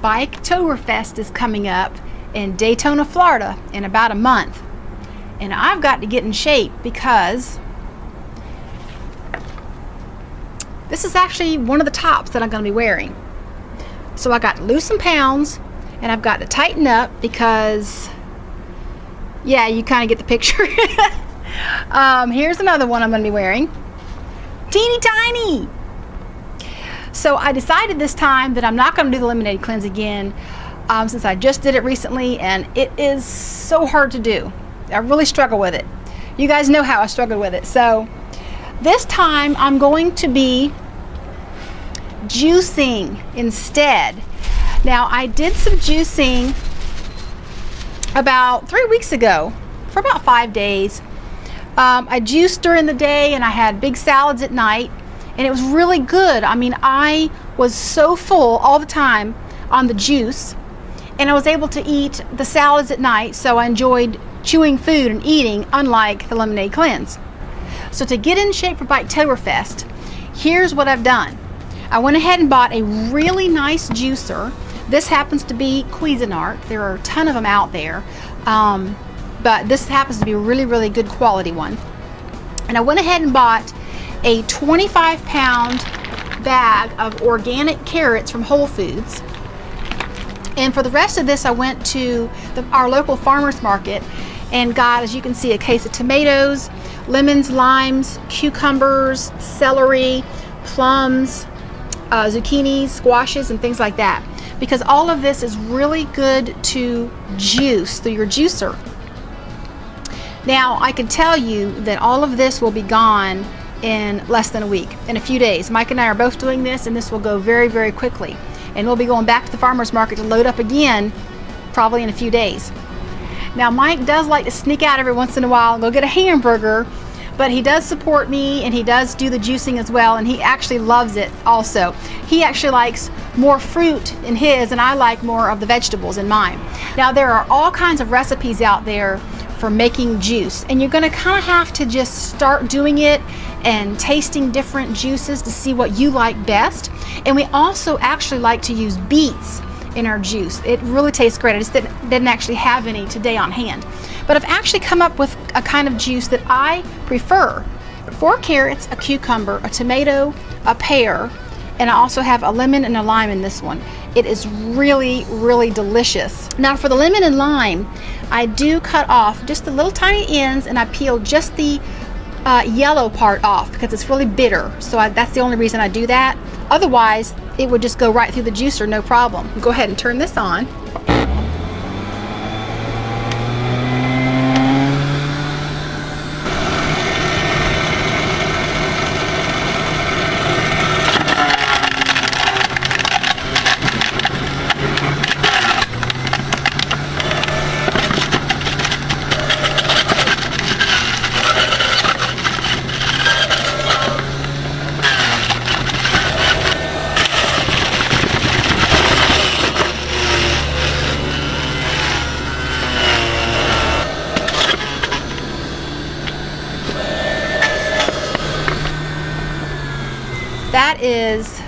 Biketoberfest is coming up in Daytona, Florida in about a month, and I've got to get in shape because this is actually one of the tops that I'm going to be wearing. So I got to lose some pounds, and I've got to tighten up because, yeah, you kind of get the picture. Here's another one I'm going to be wearing. Teeny tiny! So I decided this time that I'm not going to do the lemonade cleanse again, since I just did it recently, and it is so hard to do. I really struggle with it. You guys know how I struggled with it. So this time I'm going to be juicing instead. Now, I did some juicing about 3 weeks ago for about 5 days. I juiced during the day and I had big salads at night, and it was really good. I mean, I was so full all the time on the juice, and I was able to eat the salads at night, so I enjoyed chewing food and eating, unlike the lemonade cleanse. So to get in shape for Biketoberfest, here's what I've done. I went ahead and bought a really nice juicer. This happens to be Cuisinart. There are a ton of them out there, but this happens to be a really, really good quality one. And I went ahead and bought a 25-pound bag of organic carrots from Whole Foods. And for the rest of this, I went to our local farmers market and got, as you can see, a case of tomatoes, lemons, limes, cucumbers, celery, plums, zucchini, squashes, and things like that, because all of this is really good to juice through your juicer. Now, I can tell you that all of this will be gone in less than a week, in a few days. Mike and I are both doing this, and this will go very, very quickly. And we'll be going back to the farmer's market to load up again, probably in a few days. Now, Mike does like to sneak out every once in a while and go get a hamburger, but he does support me, and he does do the juicing as well, and he actually loves it also. He actually likes more fruit in his, and I like more of the vegetables in mine. Now, there are all kinds of recipes out there for making juice, and you're gonna kind of have to just start doing it and tasting different juices to see what you like best. And we also actually like to use beets in our juice. It really tastes great. I just didn't actually have any today on hand. But I've actually come up with a kind of juice that I prefer. 4 carrots, a cucumber, a tomato, a pear, and I also have a lemon and a lime in this one. It is really, really delicious. Now, for the lemon and lime, I do cut off just the little tiny ends, and I peel just the yellow part off because it's really bitter. So that's the only reason I do that. Otherwise, it would just go right through the juicer, no problem. Go ahead and turn this on. That is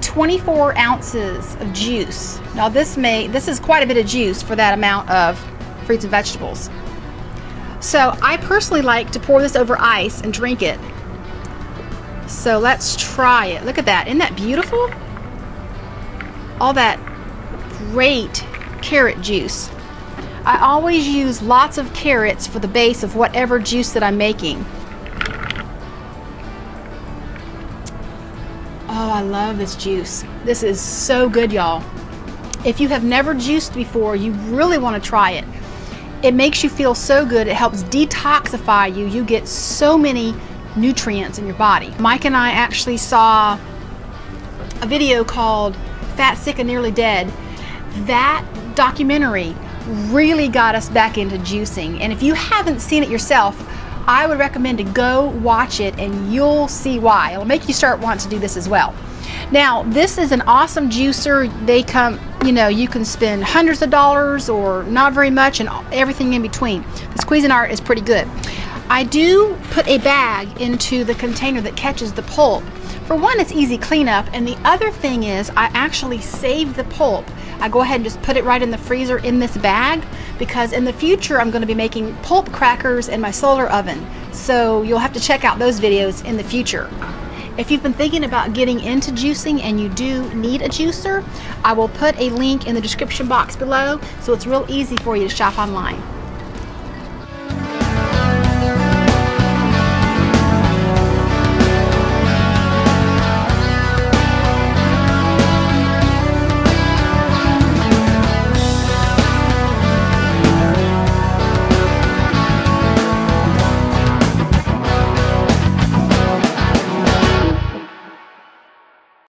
24 ounces of juice. Now this is quite a bit of juice for that amount of fruits and vegetables. So I personally like to pour this over ice and drink it. So let's try it. Look at that. Isn't that beautiful? All that great carrot juice. I always use lots of carrots for the base of whatever juice that I'm making. Oh, I love this juice. This is so good, y'all. If you have never juiced before, you really want to try it. It makes you feel so good. It helps detoxify you. You get so many nutrients in your body. Mike and I actually saw a video called Fat, Sick and Nearly Dead. That documentary really got us back into juicing. And if you haven't seen it yourself, I would recommend to go watch it, and you'll see why. It'll make you start wanting to do this as well. Now, this is an awesome juicer. They come, you know, you can spend hundreds of dollars or not very much, and everything in between. This Cuisinart is pretty good. I do put a bag into the container that catches the pulp For one, it's easy cleanup, and the other thing is I actually save the pulp. I go ahead and just put it right in the freezer in this bag, because in the future I'm going to be making pulp crackers in my solar oven. So you'll have to check out those videos in the future. If you've been thinking about getting into juicing and you do need a juicer, I will put a link in the description box below so it's real easy for you to shop online.